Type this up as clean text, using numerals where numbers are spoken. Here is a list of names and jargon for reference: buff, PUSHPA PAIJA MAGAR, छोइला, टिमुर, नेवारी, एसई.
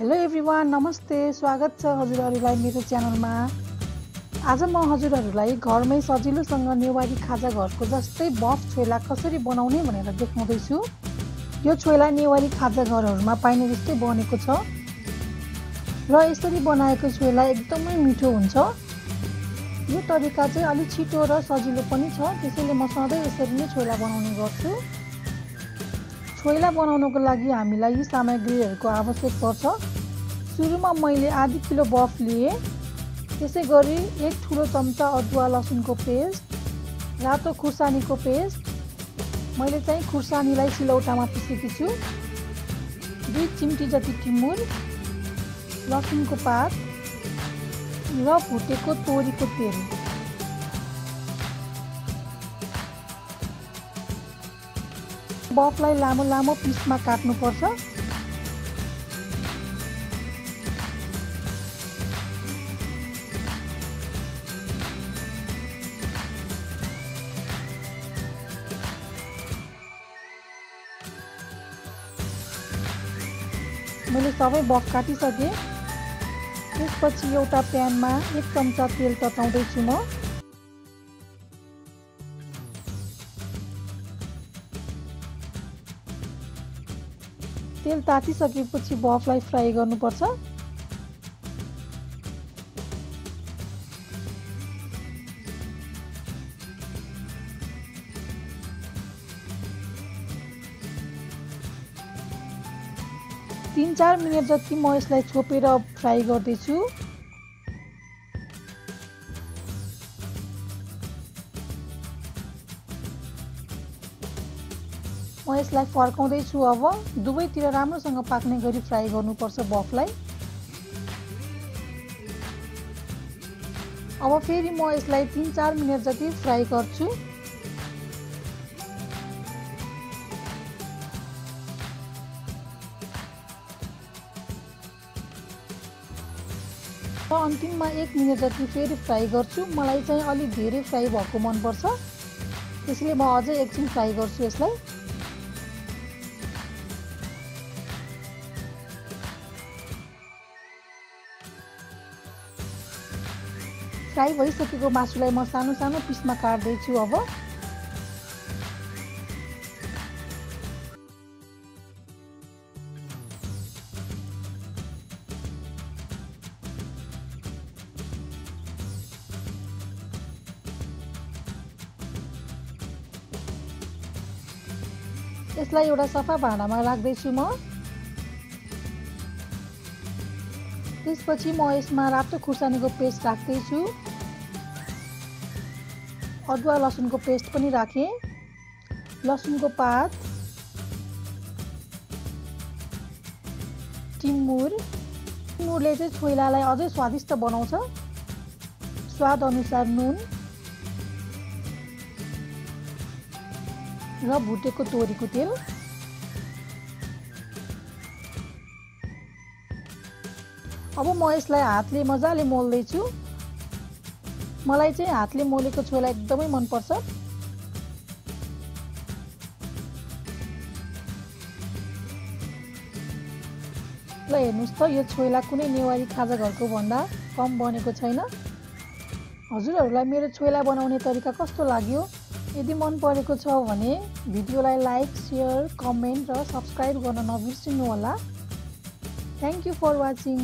Hello everyone, नमस्ते। स्वागत छ हजुरहरुलाई मेरो च्यानलमा। आज म हजुरहरुलाई घरमै सजिलोसँग नेवारी खाजा घरको जस्तै बफ छोइला कसरी बनाउने भनेर देखाउँदै छु। यो छोइला नेवारी खाजा घरहरुमा पाइने जस्तै बनेको छ र यसरी बनाएको छोइला एकदमै मिठो हुन्छ। यो तरिका चाहिँ अलि छिटो र सजिलो पनि छ, त्यसैले म सधैं यसरी नै छोइला बनाउने गर्छु। छोइला बनाउनको लागि हामीलाई यी सामग्रीहरुको आवश्यक पर्छ। सुरुमा मैले आधा किलो बफ लिए, त्यसै गरी एक ठुलो चम्चा अदुवा लसुनको पेस्ट, रातो खुर्सानीको पेस्ट। मैले चाहिँ खुर्सानीलाई सिलौटामा पिसेकी छु। 2 चिम्टी जति टिमुर, लसुनको पात र भुटेको तोरीको तेल। बफलाई लामो लामो पीसमा काट्नुपर्छ। मैले सबै बफ काटिसके। त्यसपछि एउटा प्यानमा एक चम्चा तेल तताउँदै छु म। तेल तातिसकेपछि बफलाई फ्राई गर्नुपर्छ। तीन चार मिनट जति म यसलाई छोपेर फ्राई गर्दैछु। म यसलाई फर्काउँदै छु। अब दुवैतिर राम्रोसँग पाक्ने गरी फ्राई गर्नुपर्छ बफलाई। अब फेरि म यसलाई 3-4 मिनेट जति फ्राई गर्छु। र अन्तिममा 1 मिनेट जति फेरि फ्राई गर्छु। मलाई चाहिँ अलि धेरै फ्राई भएको मनपर्छ, त्यसैले म अझै एकछिन फ्राई गर्छु यसलाई। फ्राई भइसकेको मासुलाई म सानो सानो पिसमा काट्दै छु। अब यसलाई एउटा सफा भाँडामा राख्दै छु म। त्यसपछि म यसमा रातो खुर्सानीको पेस्ट राख्दै छु। अदुवा लसुनको पेस्ट पनि राखेँ, लसुनको पात, टिमुर। टिमुरले चाहिँ छोइलालाई अझै स्वादिष्ट बनाउँछ। स्वाद अनुसार नुन र भुटेको तोरीको तेल। अब म यसलाई हातले मजाले मोल्दै छु। मलाई चाहिँ हातले मोलेको छोइला एकदमै मन पर्छ। ल हेर्नुस् त, यो छोइला कुनै नेवारी खाजा घरको भन्दा कम बनेको छैन। हजुरहरुलाई मेरो छोइला बनाउने तरिका कस्तो लाग्यो? यदि मन परेको छ भने भिडियोलाई लाइक, शेयर, कमेन्ट र सब्स्क्राइब गर्न नबिर्सिनु होला। Thank you for watching.